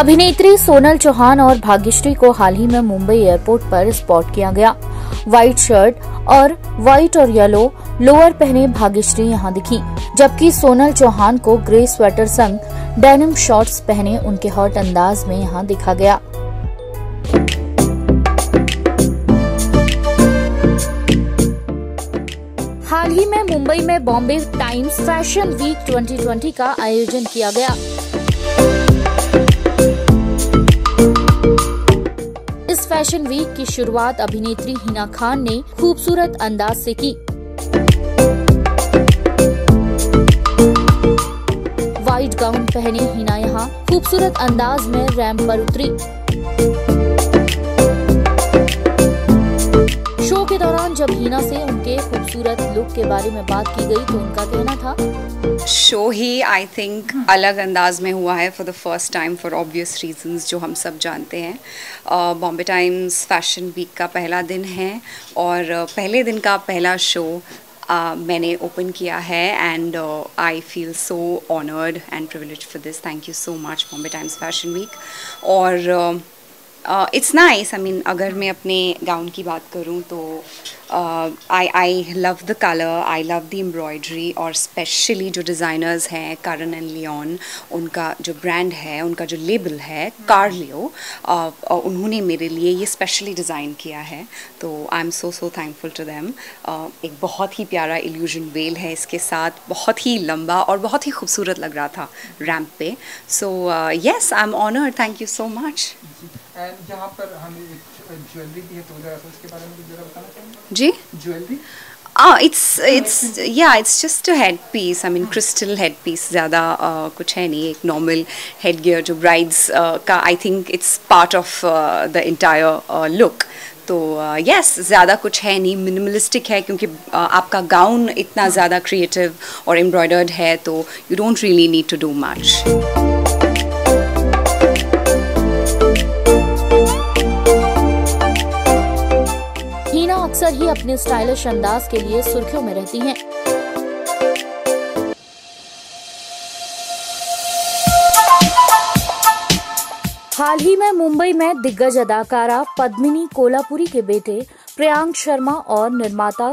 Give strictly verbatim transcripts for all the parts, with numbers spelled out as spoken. अभिनेत्री सोनल चौहान और भाग्यश्री को हाल ही में मुंबई एयरपोर्ट पर स्पॉट किया गया। व्हाइट शर्ट और व्हाइट और येलो लोअर पहने भाग्यश्री यहां दिखी, जबकि सोनल चौहान को ग्रे स्वेटर संग डेनिम शॉर्ट्स पहने उनके हॉट अंदाज में यहां दिखा गया। हाल ही में मुंबई में बॉम्बे टाइम्स फैशन वीक दो हज़ार बीस का आयोजन किया गया। इस फैशन वीक की शुरुआत अभिनेत्री हिना खान ने खूबसूरत अंदाज से की। वाइट गाउन पहने हिना यहाँ खूबसूरत अंदाज में रैंप पर उतरी। शो के दौरान जब हिना से उनके खूबसूरत लुक के बारे में बात की गई तो उनका कहना था, शो ही आई थिंक अलग अंदाज में हुआ है for the first time for obvious reasons जो हम सब जानते हैं। बॉम्बे टाइम्स फैशन वीक का पहला दिन है और पहले दिन का पहला शो uh, मैंने ओपन किया है and I feel so honoured and privileged for this. Thank you so much Bombay times fashion week. और uh, it's nice. I mean अगर मैं अपने गाउन की बात करूं तो I I love the colour, I love the embroidery और specially जो डिज़ाइनर्स हैं कारन एंड लियोन, उनका जो ब्रांड है, उनका जो लेबल है कार्लियो, uh, उन्होंने मेरे लिए ये स्पेशली डिज़ाइन किया है। तो I am so so thankful to them. एक बहुत ही प्यारा इल्यूजन वेल है इसके साथ, बहुत ही लंबा और बहुत ही खूबसूरत लग रहा था रैम्प पे। So yes I am honoured, thank you so much. यहाँ पर हमें ज्वेलरी भी है तो जरा उसके बारे में जरा बताना चाहेंगे जी। ज्वेलरी इट्स इट्स या it's just a head piece. I mean crystal head piece, ज़्यादा कुछ है नहीं, एक नॉर्मल हेड गियर जो ब्राइड्स का I think it's part of the entire look. तो यस ज़्यादा कुछ है नहीं, मिनिमलिस्टिक है क्योंकि आपका गाउन इतना ज़्यादा क्रिएटिव और एम्ब्रॉयडर्ड है तो you don't really need to do much. अक्सर ही अपने स्टाइलिश अंदाज के लिए सुर्खियों में रहती हैं। हाल ही में मुंबई में दिग्गज अदाकारा पद्मिनी कोलापुरी के बेटे प्रयांक शर्मा और निर्माता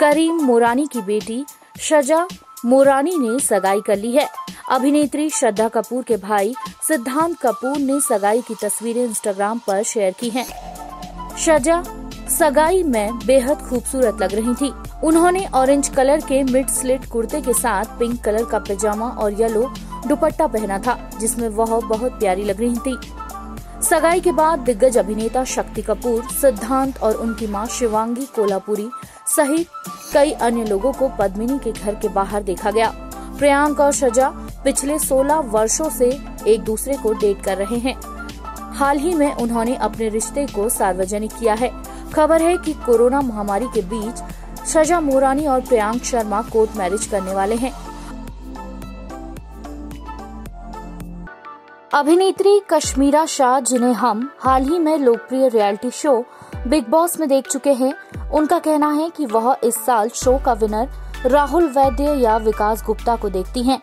करीम मोरानी की बेटी शजा मोरानी ने सगाई कर ली है। अभिनेत्री श्रद्धा कपूर के भाई सिद्धांत कपूर ने सगाई की तस्वीरें इंस्टाग्राम पर शेयर की हैं। शजा सगाई में बेहद खूबसूरत लग रही थी। उन्होंने ऑरेंज कलर के मिड स्लिट कुर्ते के साथ पिंक कलर का पैजामा और येलो दुपट्टा पहना था, जिसमें वह बहुत प्यारी लग रही थी। सगाई के बाद दिग्गज अभिनेता शक्ति कपूर, सिद्धांत और उनकी मां शिवांगी कोलापुरी सहित कई अन्य लोगों को पद्मिनी के घर के बाहर देखा गया। प्रयांक और शजा पिछले सोलह वर्षों से एक दूसरे को डेट कर रहे हैं। हाल ही में उन्होंने अपने रिश्ते को सार्वजनिक किया है। खबर है कि कोरोना महामारी के बीच शजा मोरानी और प्रयांक शर्मा कोर्ट मैरिज करने वाले हैं। अभिनेत्री कश्मीरा शाह, जिन्हें हम हाल ही में लोकप्रिय रियलिटी शो बिग बॉस में देख चुके हैं, उनका कहना है कि वह इस साल शो का विनर राहुल वैद्य या विकास गुप्ता को देखती हैं।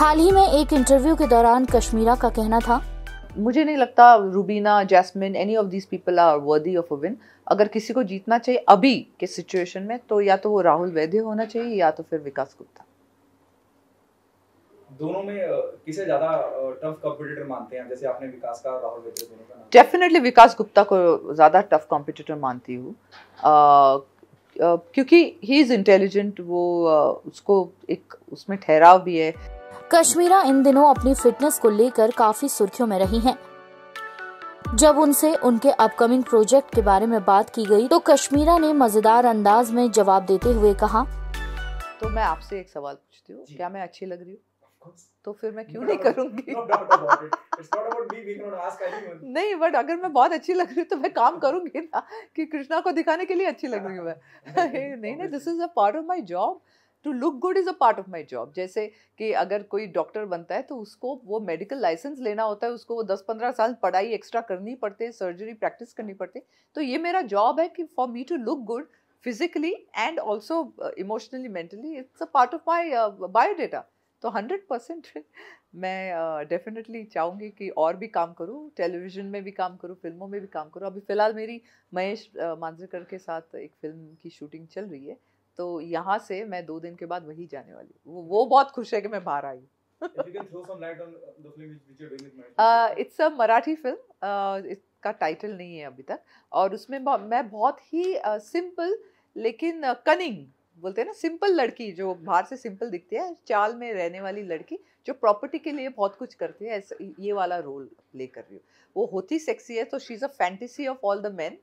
हाल ही में एक इंटरव्यू के दौरान कश्मीरा का कहना था, मुझे नहीं लगता Rubina, Jasmin, any of these people are worthy of a win. अगर किसी को जीतना चाहिए अभी के सिचुएशन में तो या तो वो राहुल वैद्य होना चाहिए या तो फिर विकास गुप्ता। दोनों में किसे ज्यादा टफ कॉम्पिटिटर मानते हैं? जैसे आपने विकास का, राहुल वैद्य दोनों का। डेफिनेटली विकास गुप्ता को ज्यादा टफ कॉम्पिटिटर मानती हूँ क्योंकि ही इज इंटेलिजेंट, वो उसको एक उसमें ठहराव भी है। कश्मीरा इन दिनों अपनी फिटनेस को लेकर काफी सुर्खियों में रही हैं। जब उनसे उनके अपकमिंग प्रोजेक्ट के बारे में बात की गई तो कश्मीरा ने मजेदार अंदाज में जवाब देते हुए कहा, तो मैं आपसे एक सवाल पूछती हूँ, क्या मैं अच्छी लग रही हूँ? तो फिर मैं क्यों नहीं करूँगी? नहीं, बट अगर मैं बहुत अच्छी लग रही हूँ तो मैं काम करूँगी ना, कि कृष्णा को दिखाने के लिए अच्छी लग रही हूँ मैं। नहीं ना, this is a part of my job. To look good is a part of my job. जैसे कि अगर कोई डॉक्टर बनता है तो उसको वो मेडिकल लाइसेंस लेना होता है, उसको वो दस पंद्रह साल पढ़ाई एक्स्ट्रा करनी पड़ती है, सर्जरी प्रैक्टिस करनी पड़ती है। तो ये मेरा जॉब है कि for me to look good physically and also emotionally, mentally, it's a part of my biodata. तो हंड्रेड परसेंट मैं डेफिनेटली uh, चाहूँगी कि और भी काम करूँ, टेलीविज़न में भी काम करूँ, फिल्मों में भी काम करूँ। अभी फ़िलहाल मेरी महेश uh, मांजरेकर के साथ एक फ़िल्म की शूटिंग चल रही है, तो यहाँ से मैं दो दिन के बाद वही जाने वाली हूँ। वो, वो बहुत खुश है कि मैं बाहर आई। इट्स अ मराठी फिल्म, इसका टाइटल नहीं है अभी तक, और उसमें मैं बहुत ही सिंपल लेकिन कनिंग, बोलते हैं ना सिंपल लड़की, जो बाहर से सिंपल दिखती है, चाल में रहने वाली लड़की जो प्रॉपर्टी के लिए बहुत कुछ करती है, ये वाला रोल प्ले कर रही हूँ। वो होती सेक्सी है, तो she is a fantasy of all the man.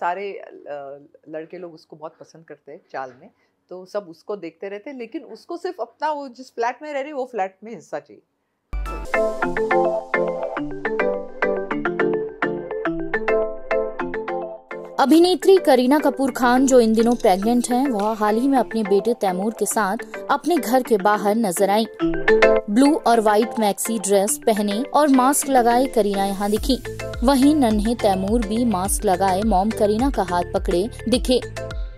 सारे uh, लड़के लोग उसको बहुत पसंद करते हैं चाल में, तो सब उसको देखते रहते हैं, लेकिन उसको सिर्फ अपना वो जिस फ्लैट में रह रही वो फ्लैट में हिस्सा चाहिए। अभिनेत्री करीना कपूर खान जो इन दिनों प्रेग्नेंट हैं, वह हाल ही में अपने बेटे तैमूर के साथ अपने घर के बाहर नजर आई। ब्लू और व्हाइट मैक्सी ड्रेस पहने और मास्क लगाए करीना यहाँ दिखी, वहीं नन्हे तैमूर भी मास्क लगाए मॉम करीना का हाथ पकड़े दिखे।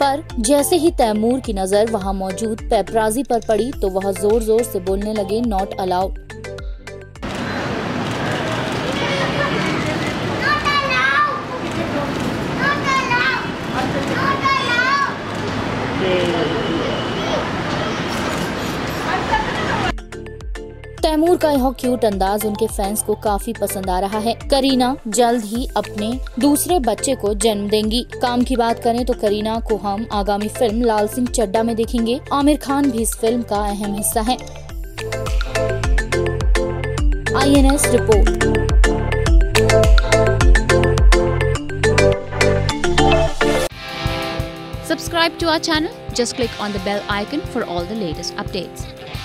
पर जैसे ही तैमूर की नजर वहां मौजूद पेपराजी पर पड़ी तो वह जोर जोर से बोलने लगे, नॉट अलाउड। तैमूर का यह क्यूट अंदाज उनके फैंस को काफी पसंद आ रहा है। करीना जल्द ही अपने दूसरे बच्चे को जन्म देंगी। काम की बात करें तो करीना को हम आगामी फिल्म लाल सिंह चड्डा में देखेंगे। आमिर खान भी इस फिल्म का अहम हिस्सा है। I N S report. Subscribe to our channel. Just click on the bell icon for all the latest updates.